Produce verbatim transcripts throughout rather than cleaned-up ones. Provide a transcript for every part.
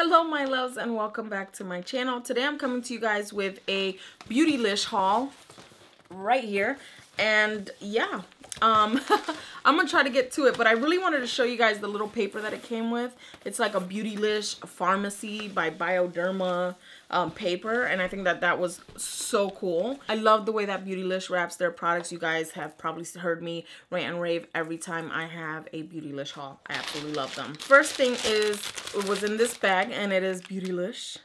Hello my loves and welcome back to my channel. Today I'm coming to you guys with a Beautylish haul right here, and yeah, um I'm gonna try to get to it, but I really wanted to show you guys the little paper that it came with. It's like a Beautylish Pharmacy by Bioderma um, paper, and I think that that was so cool. I love the way that Beautylish wraps their products. You guys have probably heard me rant and rave every time I have a Beautylish haul. I absolutely love them. First thing is, it was in this bag, and it is Beautylish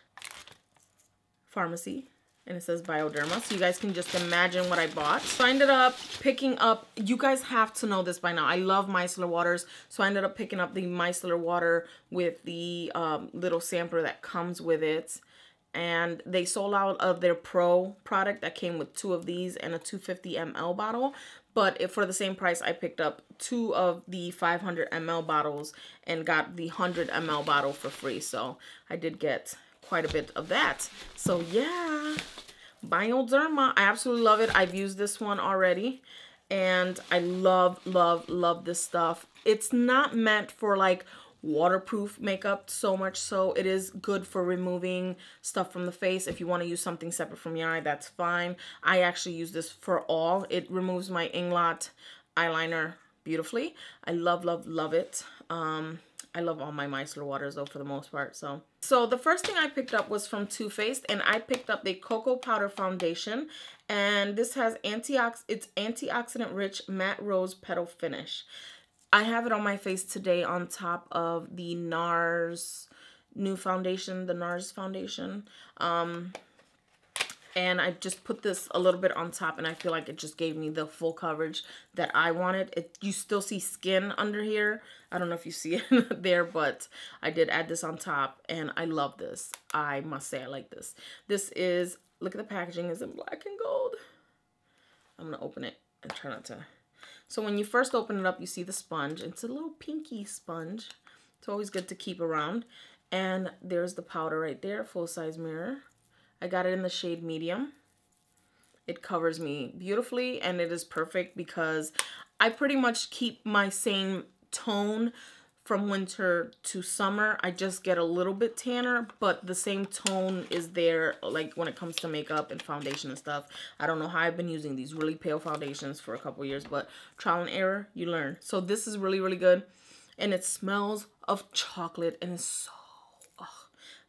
Pharmacy. And it says Bioderma, so you guys can just imagine what I bought. So I ended up picking up, you guys have to know this by now, I love micellar waters, so I ended up picking up the micellar water with the um, little sampler that comes with it. And they sold out of their Pro product that came with two of these and a two hundred fifty milliliter bottle. But if for the same price, I picked up two of the five hundred milliliter bottles and got the one hundred milliliter bottle for free. So I did get quite a bit of that. So yeah, Bioderma, I absolutely love it. I've used this one already, and I love, love, love this stuff. It's not meant for like waterproof makeup so much, so it is good for removing stuff from the face. If you want to use something separate from your eye, that's fine. I actually use this for all. It removes my Inglot eyeliner beautifully. I love, love, love it. Um, I love all my micellar waters though, for the most part. So so the first thing I picked up was from Too Faced, and I picked up the Cocoa Powder Foundation, and this has antiox it's antioxidant rich matte rose petal finish. I have it on my face today on top of the NARS new foundation, the NARS foundation. Um, and I just put this a little bit on top, and I feel like it just gave me the full coverage that I wanted. It, you still see skin under here. I don't know if you see it there, but I did add this on top, and I love this. I must say I like this. This is, look at the packaging, it's in black and gold. I'm going to open it and try not to. So when you first open it up, you see the sponge. It's a little pinky sponge. It's always good to keep around. And there's the powder right there, full-size mirror. I got it in the shade medium. It covers me beautifully, and it is perfect because I pretty much keep my same tone from winter to summer. I just get a little bit tanner, but the same tone is there, like when it comes to makeup and foundation and stuff. I don't know how I've been using these really pale foundations for a couple years, but trial and error, you learn. So this is really, really good, and it smells of chocolate, and it's so,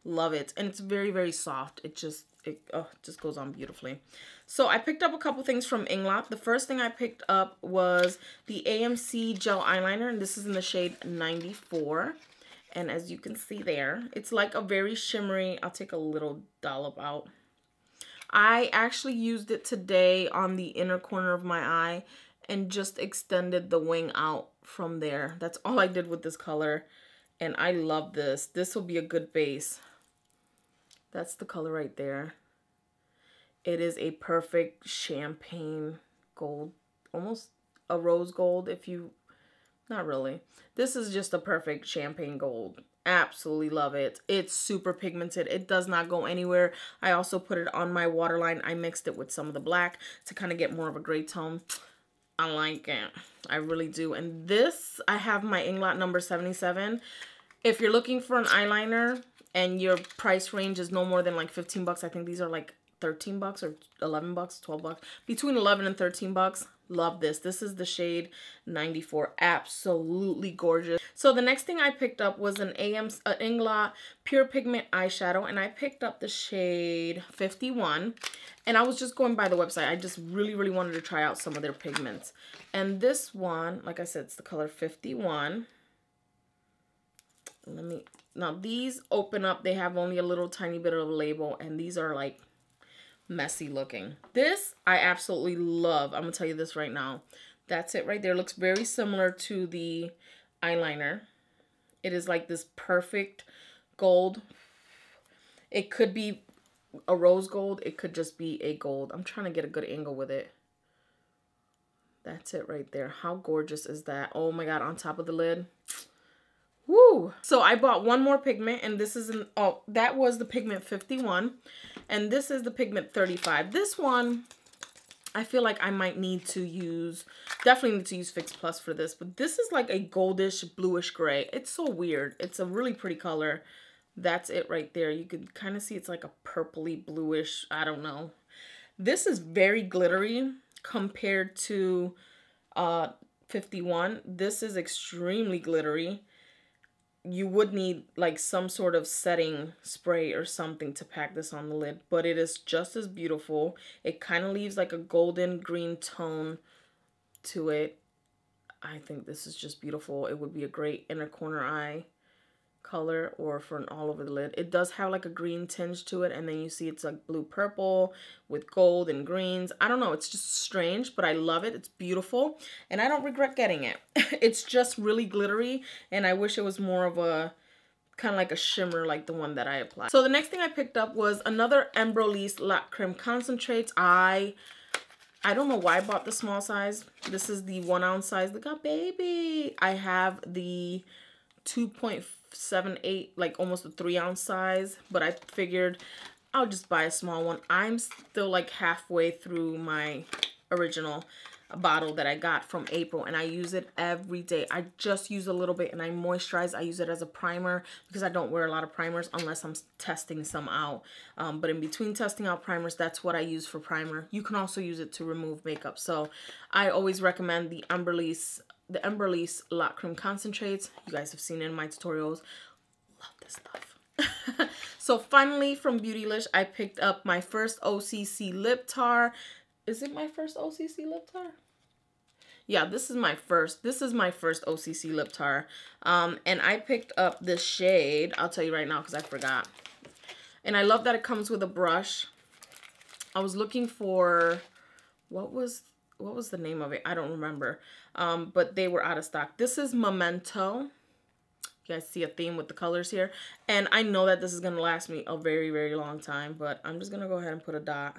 love it. And it's very, very soft. It just, it oh, just goes on beautifully. So I picked up a couple things from Inglot. The first thing I picked up was the A M C Gel Eyeliner, and this is in the shade ninety-four. And as you can see there, it's like a very shimmery, I'll take a little dollop out. I actually used it today on the inner corner of my eye and just extended the wing out from there. That's all I did with this color, and I love this. This will be a good base. That's the color right there. It is a perfect champagne gold, almost a rose gold if you, not really. This is just a perfect champagne gold. Absolutely love it. It's super pigmented. It does not go anywhere. I also put it on my waterline. I mixed it with some of the black to kind of get more of a gray tone. I like it. I really do. And this, I have my Inglot number seventy-seven. If you're looking for an eyeliner, and your price range is no more than like fifteen bucks. I think these are like thirteen bucks or eleven bucks, twelve bucks. Between eleven and thirteen bucks. Love this. This is the shade ninety-four. Absolutely gorgeous. So the next thing I picked up was an A M C uh, Inglot Pure Pigment Eyeshadow. And I picked up the shade fifty-one. And I was just going by the website. I just really, really wanted to try out some of their pigments. And this one, like I said, it's the color fifty-one. Let me... Now these open up, they have only a little tiny bit of a label, and these are like messy looking. This I absolutely love. I'm gonna tell you this right now. That's it right there. It looks very similar to the eyeliner. It is like this perfect gold. It could be a rose gold. It could just be a gold. I'm trying to get a good angle with it. That's it right there. How gorgeous is that? Oh my God, on top of the lid. Woo! So I bought one more pigment, and this is an, oh, that was the pigment fifty-one, and this is the pigment thirty-five. This one, I feel like I might need to use, definitely need to use Fix Plus for this, but this is like a goldish, bluish gray. It's so weird. It's a really pretty color. That's it right there. You could kind of see it's like a purpley bluish, I don't know. This is very glittery compared to uh, fifty-one. This is extremely glittery. You would need like some sort of setting spray or something to pack this on the lid, but it is just as beautiful. It kind of leaves like a golden green tone to it. I think this is just beautiful. It would be a great inner corner eye color or for an all over the lid. It does have like a green tinge to it, and then you see it's like blue purple with gold and greens. I don't know, it's just strange, but I love it. It's beautiful and I don't regret getting it. It's just really glittery, and I wish it was more of a kind of like a shimmer like the one that I applied. So the next thing I picked up was another Embryolisse Lait-Crème Concentré. I I don't know why I bought the small size. This is the one ounce size. Look how baby. I have the two point five seven eight, like almost a three ounce size, but I figured I'll just buy a small one. I'm still like halfway through my original bottle that I got from April, and I use it every day. I just use a little bit and I moisturize. I use it as a primer because I don't wear a lot of primers unless I'm testing some out. Um, but in between testing out primers, that's what I use for primer. You can also use it to remove makeup. So I always recommend the Embryolisse The Embryolisse Lait-Crème Concentrates. You guys have seen it in my tutorials. Love this stuff. So finally from Beautylish, I picked up my first O C C Lip Tar. Is it my first O C C Lip Tar? Yeah, this is my first. This is my first O C C Lip Tar. Um, and I picked up this shade. I'll tell you right now because I forgot. And I love that it comes with a brush. I was looking for... What was... what was the name of it? I don't remember, um, but they were out of stock. This is Memento. You guys see a theme with the colors here, and I know that this is going to last me a very, very long time, but I'm just going to go ahead and put a dot.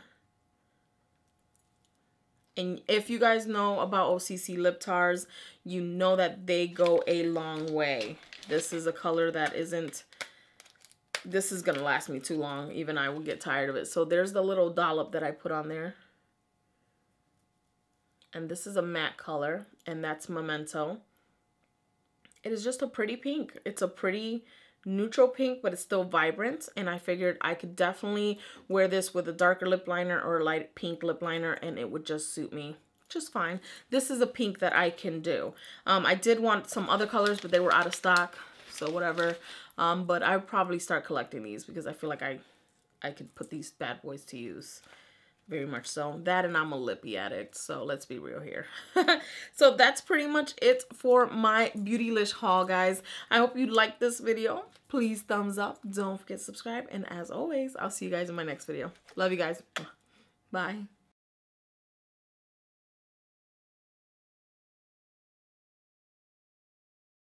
And if you guys know about O C C Lip Tars, you know that they go a long way. This is a color that isn't, this is going to last me too long. Even I will get tired of it. So there's the little dollop that I put on there. And this is a matte color, and that's Memento. It is just a pretty pink. It's a pretty neutral pink, but it's still vibrant. And I figured I could definitely wear this with a darker lip liner or a light pink lip liner, and it would just suit me just fine. This is a pink that I can do. Um, I did want some other colors, but they were out of stock, so whatever. Um, but I'll probably start collecting these because I feel like I, I could put these bad boys to use. Very much so. That, and I'm a lippy addict, so let's be real here. So that's pretty much it for my Beautylish haul, guys. I hope you liked this video. Please thumbs up. Don't forget to subscribe. And as always, I'll see you guys in my next video. Love you guys. Bye.